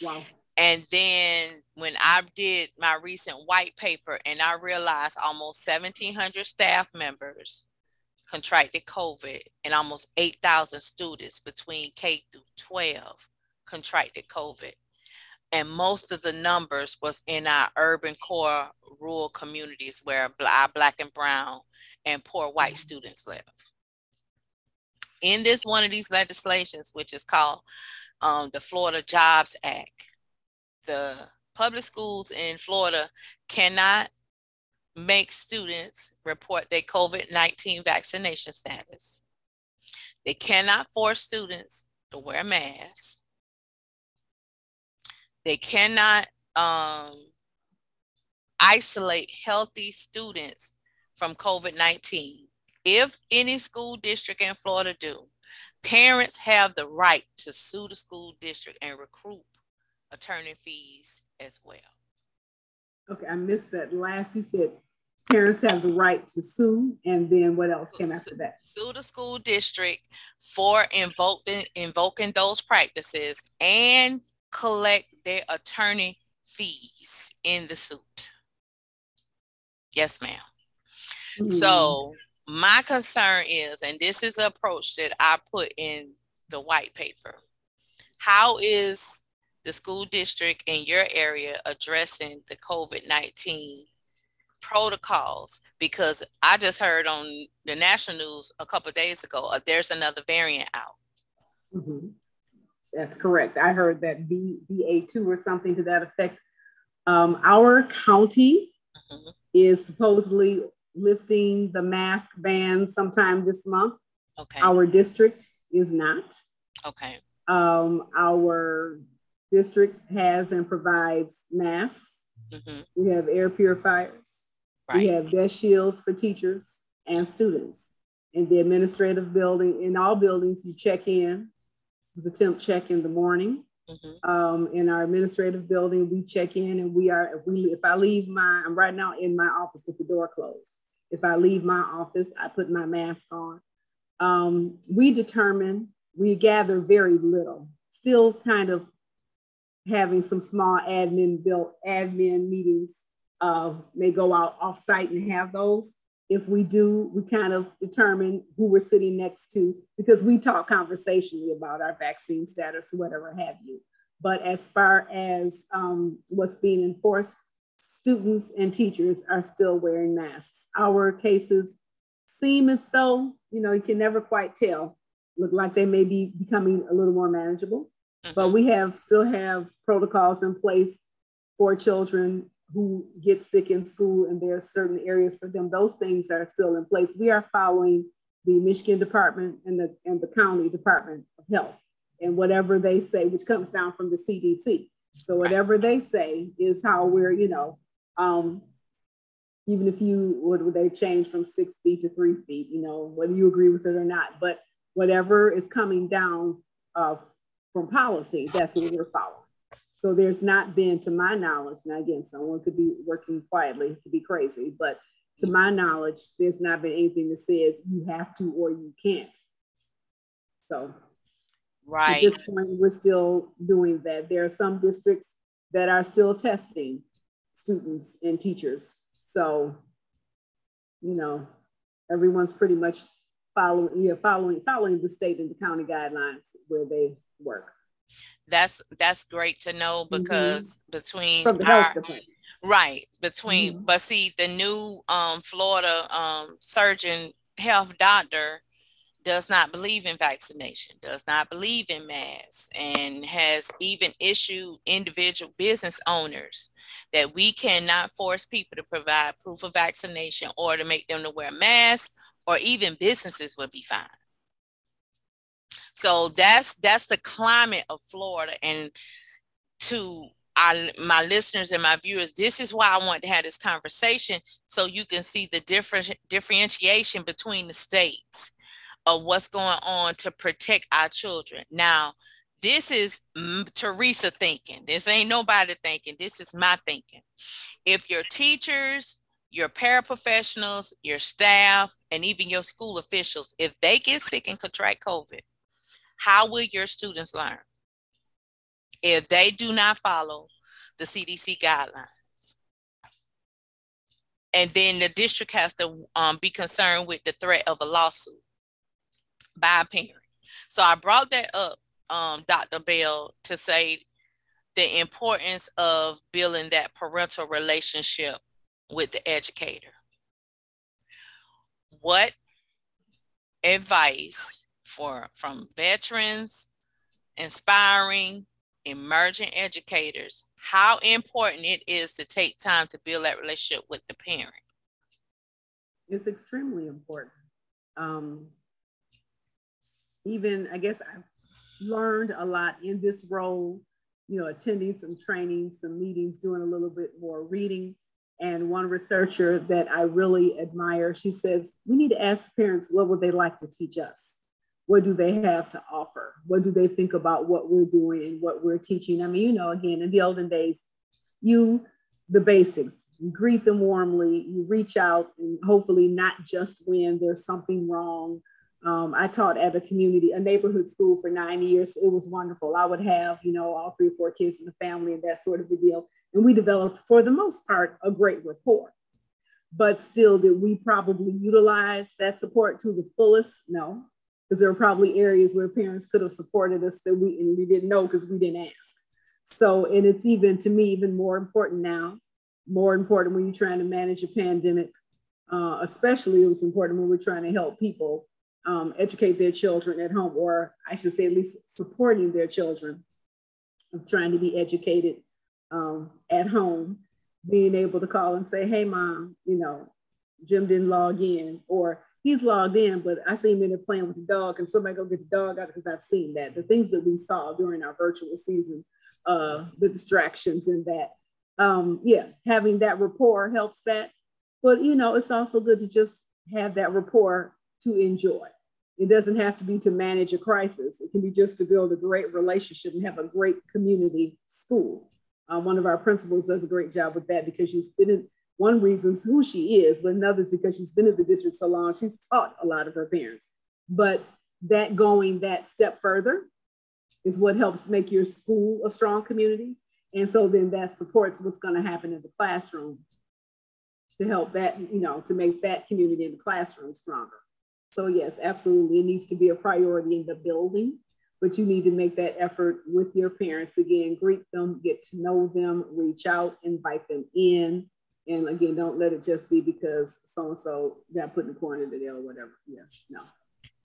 Wow. And then when I did my recent white paper and I realized almost seventeen hundred staff members contracted COVID and almost eight thousand students between K through twelve contracted COVID. And most of the numbers was in our urban core rural communities where our Black and brown and poor white students live. In this one of these legislations, which is called um, the Florida Jobs Act, the public schools in Florida cannot make students report their COVID nineteen vaccination status. They cannot force students to wear masks. They cannot um, isolate healthy students from COVID nineteen. If any school district in Florida do, parents have the right to sue the school district and recruit attorney fees as well. Okay, I missed that last. You said parents have the right to sue, and then what else came after that? Sue the school district for invoking invoking those practices and collect their attorney fees in the suit. Yes, ma'am. Mm-hmm. So my concern is, and this is an approach that I put in the white paper, how is the school district in your area addressing the COVID nineteen protocols? Because I just heard on the national news a couple of days ago, uh, there's another variant out. Mm-hmm. That's correct. I heard that B A two or something to that effect. Um, our county mm-hmm. is supposedly lifting the mask ban sometime this month. Okay. Our district is not. Okay. Um, our district has and provides masks. Mm-hmm. We have air purifiers. Right. We have desk shields for teachers and students. In the administrative building, in all buildings, you check in, the temp check in the morning. Mm-hmm. Um, in our administrative building, we check in and we are, if, we, if I leave my, I'm right now in my office with the door closed. If I leave my office, I put my mask on. Um, we determine, we gather very little, still kind of having some small admin built admin meetings, uh, may go out offsite and have those. If we do, we kind of determine who we're sitting next to because we talk conversationally about our vaccine status, whatever have you. But as far as um, what's being enforced, students and teachers are still wearing masks. Our cases seem as though, you know, you can never quite tell, look like they may be becoming a little more manageable. But we have still have protocols in place for children who get sick in school, and there are certain areas for them. Those things are still in place. We are following the Michigan Department and the, and the County Department of Health and whatever they say, which comes down from the C D C. So whatever they say is how we're, you know, um, even if you, what would they change from six feet to three feet, you know, whether you agree with it or not. But whatever is coming down uh, from policy, that's what we're following. So there's not been, to my knowledge, now again, someone could be working quietly, could be crazy, but to my knowledge, there's not been anything that says you have to or you can't. So right. At this point, we're still doing that. There are some districts that are still testing students and teachers. So, you know, everyone's pretty much following, yeah, following, following the state and the county guidelines where they work. That's that's great to know, because mm-hmm. between from the health department. Right, between, mm-hmm. but see, the new um, Florida um, surgeon health doctor does not believe in vaccination, does not believe in masks, and has even issued individual business owners that we cannot force people to provide proof of vaccination or to make them to wear masks, or even businesses would be fined. So that's that's the climate of Florida. And to I, my listeners and my viewers, this is why I want to have this conversation, so you can see the different differentiation between the states of what's going on to protect our children. Now, this is Teresa thinking. This ain't nobody thinking. This is my thinking. If your teachers, your paraprofessionals, your staff, and even your school officials, if they get sick and contract COVID, how will your students learn? If they do not follow the C D C guidelines. And then the district has to um, be concerned with the threat of a lawsuit by a parent. So I brought that up, um, Doctor Bell, to say the importance of building that parental relationship with the educator. What advice for from veterans, inspiring, emerging educators, how important it is to take time to build that relationship with the parent? It's extremely important. Um, even, I guess I've learned a lot in this role, you know, attending some trainings, some meetings, doing a little bit more reading. And one researcher that I really admire, she says, we need to ask parents, what would they like to teach us? What do they have to offer? What do they think about what we're doing and what we're teaching? I mean, you know, again, in the olden days, you, the basics, you greet them warmly, you reach out, and hopefully not just when there's something wrong. Um, I taught at a community, a neighborhood school for nine years. It was wonderful. I would have, you know, all three or four kids in the family and that sort of a deal. And we developed, for the most part, a great rapport. But still, did we probably utilize that support to the fullest? No. Because there are probably areas where parents could have supported us that we, and we didn't know because we didn't ask. So, and it's even, to me, even more important now, more important when you're trying to manage a pandemic, uh, especially it was important when we're trying to help people um, educate their children at home, or I should say at least supporting their children of trying to be educated um, at home, being able to call and say, hey, mom, you know, Jim didn't log in, or he's logged in, but I see him in there playing with the dog, and somebody go get the dog out, because I've seen that. The things that we saw during our virtual season, uh, the distractions and that. Um, yeah, having that rapport helps that. But, you know, it's also good to just have that rapport to enjoy. It doesn't have to be to manage a crisis. It can be just to build a great relationship and have a great community school. Uh, one of our principals does a great job with that, because she's been in, one reason's who she is, but another is because she's been in the district so long, she's taught a lot of her parents. But that going that step further is what helps make your school a strong community. And so then that supports what's gonna happen in the classroom to help that, you know, to make that community in the classroom stronger. So yes, absolutely, it needs to be a priority in the building, but you need to make that effort with your parents. Again, greet them, get to know them, reach out, invite them in. And again, don't let it just be because so-and-so got put in the corner today or whatever. Yeah, no.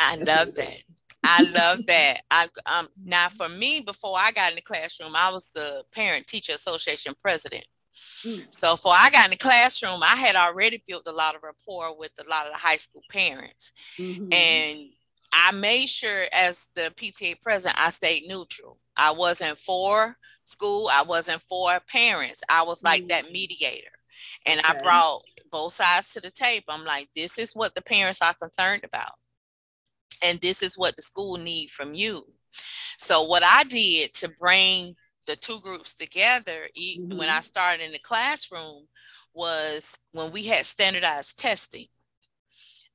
I love that. I love that. I, um, now, for me, before I got in the classroom, I was the Parent Teacher Association president. Mm. So before I got in the classroom, I had already built a lot of rapport with a lot of the high school parents. Mm-hmm. And I made sure as the P T A president, I stayed neutral. I wasn't for school. I wasn't for parents. I was like mm-hmm. that mediator. And okay. I brought both sides to the table. I'm like, this is what the parents are concerned about. and this is what the school need from you. So what I did to bring the two groups together, mm-hmm. when I started in the classroom, was when we had standardized testing,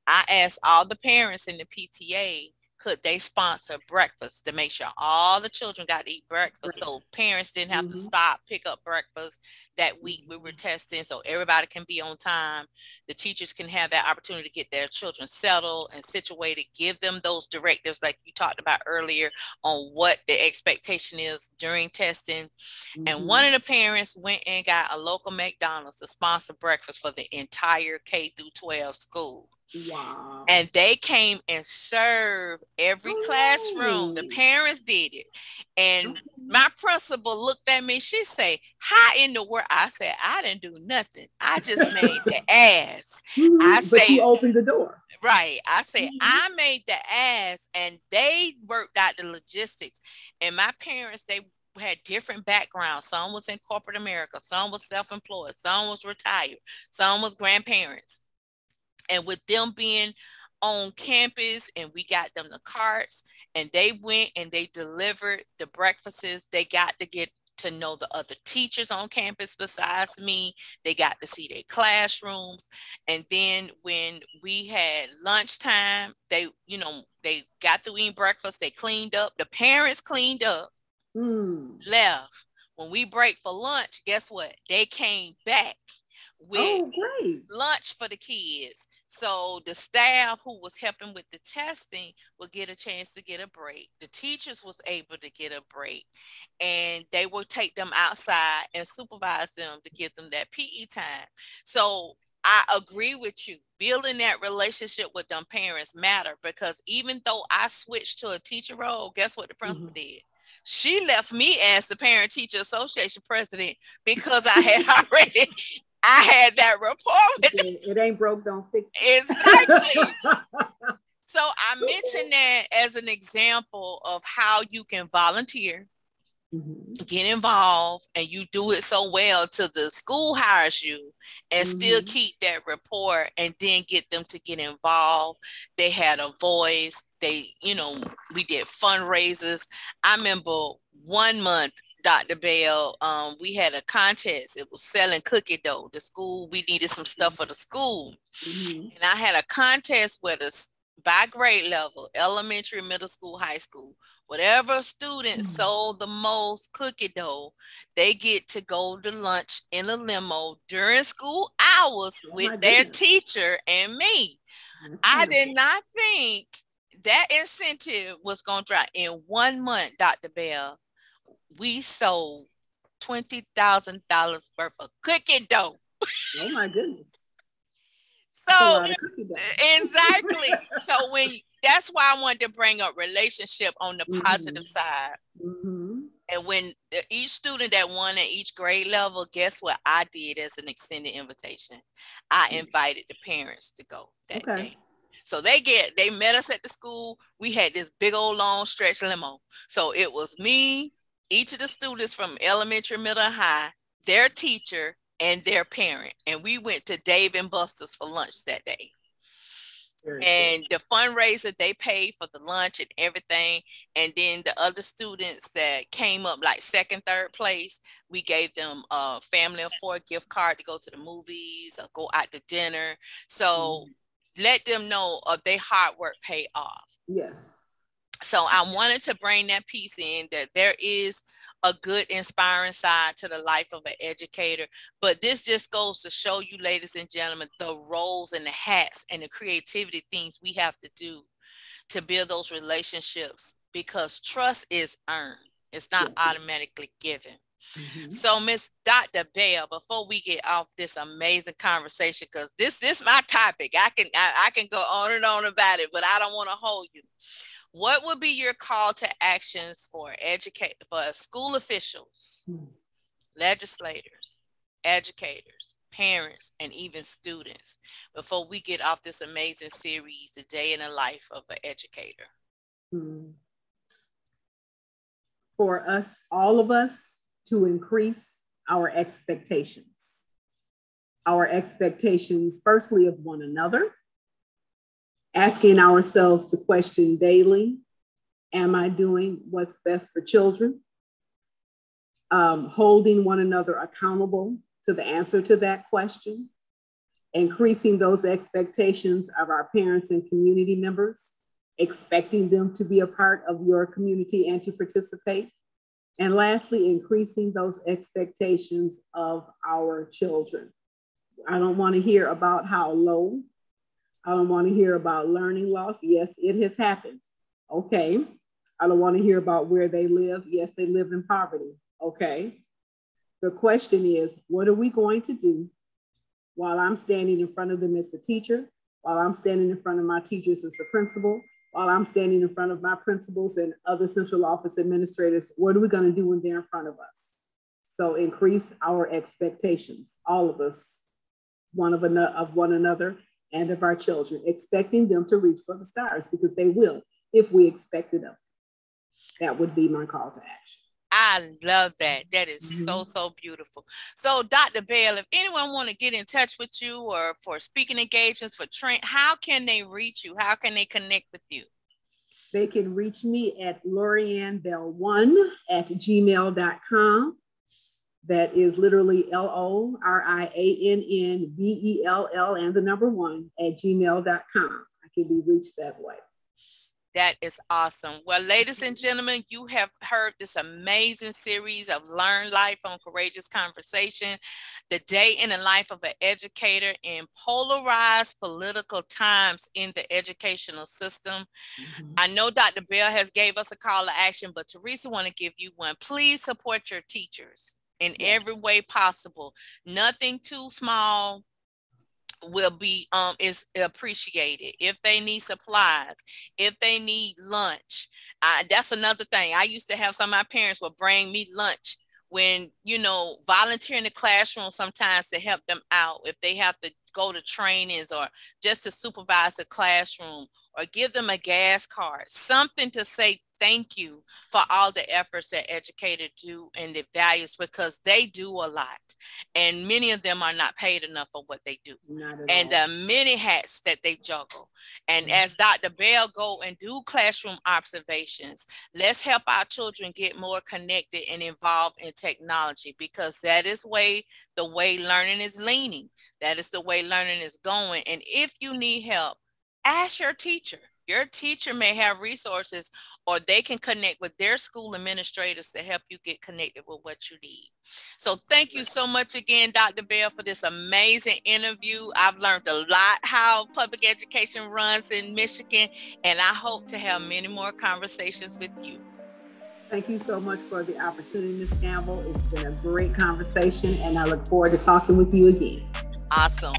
I asked all the parents in the P T A, could they sponsor breakfast to make sure all the children got to eat breakfast, right. so parents didn't have mm-hmm. to stop, pick up breakfast that week. We were testing so everybody can be on time. The teachers can have that opportunity to get their children settled and situated, give them those directives like you talked about earlier on what the expectation is during testing. Mm-hmm. And one of the parents went and got a local McDonald's to sponsor breakfast for the entire K through twelve school. Wow. And they came and served every Ooh. classroom. The parents did it. And my principal looked at me. She said, how in the world? I said, I didn't do nothing. I just made the ass. I but said, you opened the door. Right. I said, mm-hmm. I made the ass, and they worked out the logistics. And my parents, they had different backgrounds. Some was in corporate America. Some was self-employed. Some was retired. Some was grandparents. And with them being on campus, and we got them the carts, and they went and they delivered the breakfasts. They got to get to know the other teachers on campus besides me. They got to see their classrooms. And then when we had lunchtime, they, you know, they got through eating breakfast, they cleaned up. The parents cleaned up, mm. left. When we break for lunch, guess what? They came back with oh, lunch for the kids. So the staff who was helping with the testing would get a chance to get a break. The teachers was able to get a break, and they would take them outside and supervise them to give them that P E time. So I agree with you. Building that relationship with them parents matter, because even though I switched to a teacher role, guess what the principal mm-hmm. did? She left me as the Parent Teacher Association president, because I had already I had that rapport with them. It ain't broke, don't fix it. Exactly. So I mentioned that as an example of how you can volunteer, mm-hmm. get involved, and you do it so well till the school hires you, and mm-hmm. still keep that rapport, and then get them to get involved. They had a voice. They, you know, we did fundraisers. I remember one month, Doctor Bell, um, we had a contest. It was selling cookie dough. The school, we needed some stuff for the school. Mm-hmm. And I had a contest with us by grade level, elementary, middle school, high school. Whatever student mm-hmm. sold the most cookie dough, they get to go to lunch in a limo during school hours oh, with their goodness. teacher and me. Mm-hmm. I did not think that incentive was going to drop. In one month, Doctor Bell, we sold twenty thousand dollars worth of cookie dough. Oh my goodness. So exactly. So when that's why I wanted to bring up relationship on the mm-hmm. positive side. Mm-hmm. And when each student that won at each grade level, guess what I did as an extended invitation? I invited the parents to go that okay. day. So they get, they met us at the school. We had this big old long stretch limo. So it was me, each of the students from elementary, middle, and high, their teacher, and their parent. And we went to Dave and Buster's for lunch that day. Very and good. The fundraiser, they paid for the lunch and everything. And then the other students that came up like second, third place, we gave them a family of four gift card to go to the movies or go out to dinner. So mm-hmm. let them know of their hard work pay off. Yeah. So I wanted to bring that piece in, that there is a good inspiring side to the life of an educator. But this just goes to show you, ladies and gentlemen, the roles and the hats and the creativity things we have to do to build those relationships, because trust is earned. It's not yeah. automatically given. Mm-hmm. So Miss Doctor Bell, before we get off this amazing conversation, because this, this is my topic. I can, I, I can go on and on about it, but I don't want to hold you. What would be your call to actions for educate for school officials, hmm. legislators, educators, parents, and even students before we get off this amazing series, The Day in the Life of an Educator? Hmm. For us, all of us, to increase our expectations. Our expectations, firstly, of one another, asking ourselves the question daily, am I doing what's best for children? Um, holding one another accountable to the answer to that question, increasing those expectations of our parents and community members, expecting them to be a part of your community and to participate. And lastly, increasing those expectations of our children. I don't want to hear about how low. I don't want to hear about learning loss. Yes, it has happened. Okay. I don't want to hear about where they live. Yes, they live in poverty. Okay. The question is, what are we going to do while I'm standing in front of them as the teacher, while I'm standing in front of my teachers as the principal, while I'm standing in front of my principals and other central office administrators? What are we going to do when they're in front of us? So increase our expectations, all of us, one of, an- of one another and of our children, expecting them to reach for the stars, because they will if we expected them. That would be my call to action. I love that. That is mm-hmm. so, so beautiful. So Doctor Bell, if anyone want to get in touch with you or for speaking engagements, for Trent, how can they reach you? How can they connect with you? They can reach me at loriannbell one at gmail dot com. That is literally L O R I A N N B E L L and the number one at gmail dot com. I can be reached that way. That is awesome. Well, ladies and gentlemen, you have heard this amazing series of Learn Life on Courageous Conversation, the day in the life of an educator in polarized political times in the educational system. Mm-hmm. I know Doctor Bell has gave us a call to action, but Teresa want to give you one. Please support your teachers in every way possible. Nothing too small will be um is appreciated. If they need supplies, if they need lunch, uh, that's another thing. I used to have some of my parents would bring me lunch when, you know, volunteer in the classroom sometimes to help them out if they have to go to trainings or just to supervise the classroom, or give them a gas card, something to say thank you for all the efforts that educators do and the values, because they do a lot. And many of them are not paid enough for what they do. And the many hats that they juggle. And mm-hmm. as Doctor Bell go and do classroom observations, let's help our children get more connected and involved in technology, because that is way the way learning is leaning. That is the way learning is going. And if you need help, ask your teacher. Your teacher may have resources, or they can connect with their school administrators to help you get connected with what you need. So thank you so much again, Doctor Bell, for this amazing interview. I've learned a lot how public education runs in Michigan, and I hope to have many more conversations with you. Thank you so much for the opportunity, Miz Gamble. It's been a great conversation, and I look forward to talking with you again. Awesome.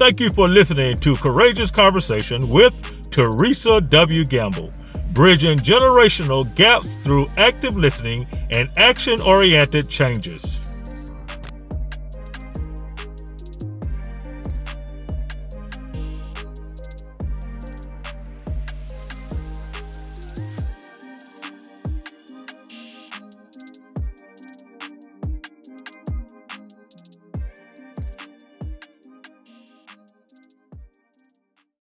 Thank you for listening to Courageous Conversation with Theresa W. Gamble, bridging generational gaps through active listening and action-oriented changes.